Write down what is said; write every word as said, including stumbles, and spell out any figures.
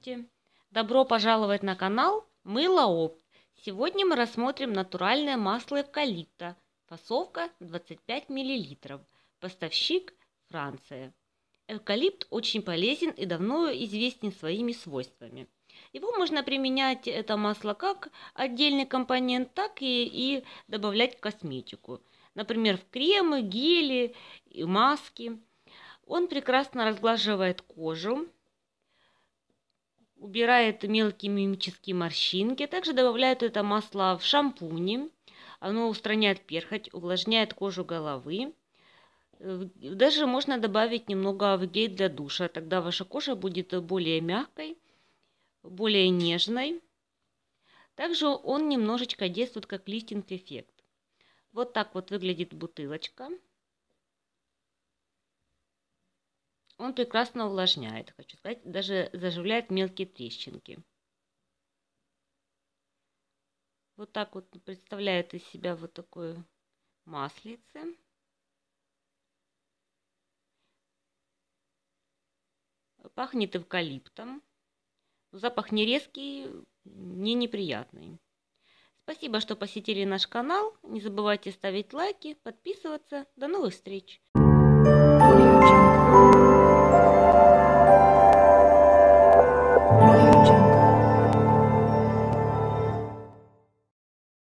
Здравствуйте! Добро пожаловать на канал Мыло Опт. Сегодня мы рассмотрим натуральное масло эвкалипта. Фасовка двадцать пять миллилитров. Поставщик Франция. Эвкалипт очень полезен и давно известен своими свойствами. Его можно применять, это масло, как отдельный компонент, так и, и добавлять в косметику. Например, в кремы, гели и маски. Он прекрасно разглаживает кожу, убирает мелкие мимические морщинки. Также добавляют это масло в шампуни. Оно устраняет перхоть, увлажняет кожу головы. Даже можно добавить немного в гель для душа. Тогда ваша кожа будет более мягкой, более нежной. Также он немножечко действует как лифтинг-эффект. Вот так вот выглядит бутылочка. Он прекрасно увлажняет, хочу сказать, даже заживляет мелкие трещинки. Вот так вот представляет из себя вот такое маслице. Пахнет эвкалиптом. Запах не резкий, не неприятный. Спасибо, что посетили наш канал. Не забывайте ставить лайки, подписываться. До новых встреч!